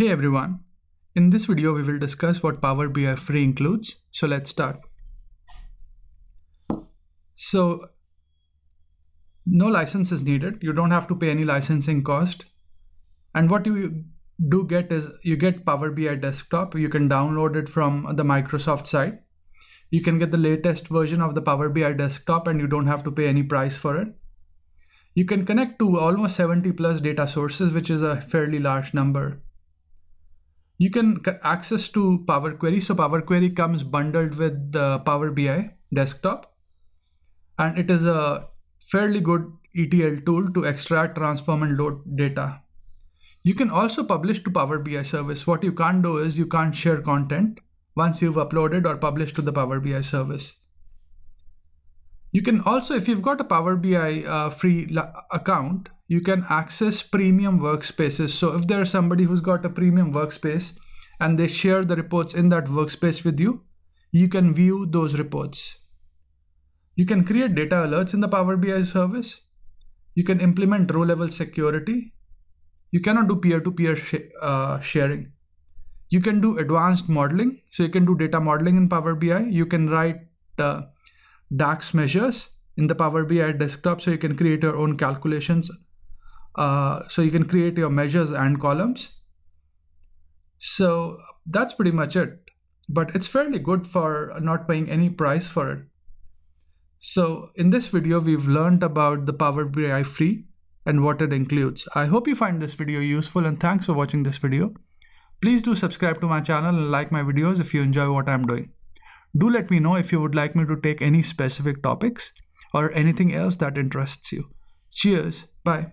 Hey everyone, in this video we will discuss what Power BI Free includes. So let's start. So no license is needed. You don't have to pay any licensing cost. And what you do get is you get Power BI Desktop. You can download it from the Microsoft site. You can get the latest version of the Power BI Desktop and you don't have to pay any price for it. You can connect to almost 70+ data sources, which is a fairly large number. You can access to Power Query. So Power Query comes bundled with the Power BI Desktop. And it is a fairly good ETL tool to extract, transform, and load data. You can also publish to Power BI service. What you can't do is you can't share content once you've uploaded or published to the Power BI service. You can also, if you've got a Power BI free account, you can access premium workspaces. So if there's somebody who's got a premium workspace and they share the reports in that workspace with you, you can view those reports. You can create data alerts in the Power BI service. You can implement row level security. You cannot do peer-to-peer sharing. You can do advanced modeling. So you can do data modeling in Power BI. You can write DAX measures in the Power BI Desktop, so you can create your own calculations. So you can create your measures and columns. So that's pretty much it. But it's fairly good for not paying any price for it. So in this video, we've learned about the Power BI Free and what it includes. I hope you find this video useful and thanks for watching this video. Please do subscribe to my channel and like my videos if you enjoy what I'm doing. Do let me know if you would like me to take any specific topics or anything else that interests you. Cheers. Bye.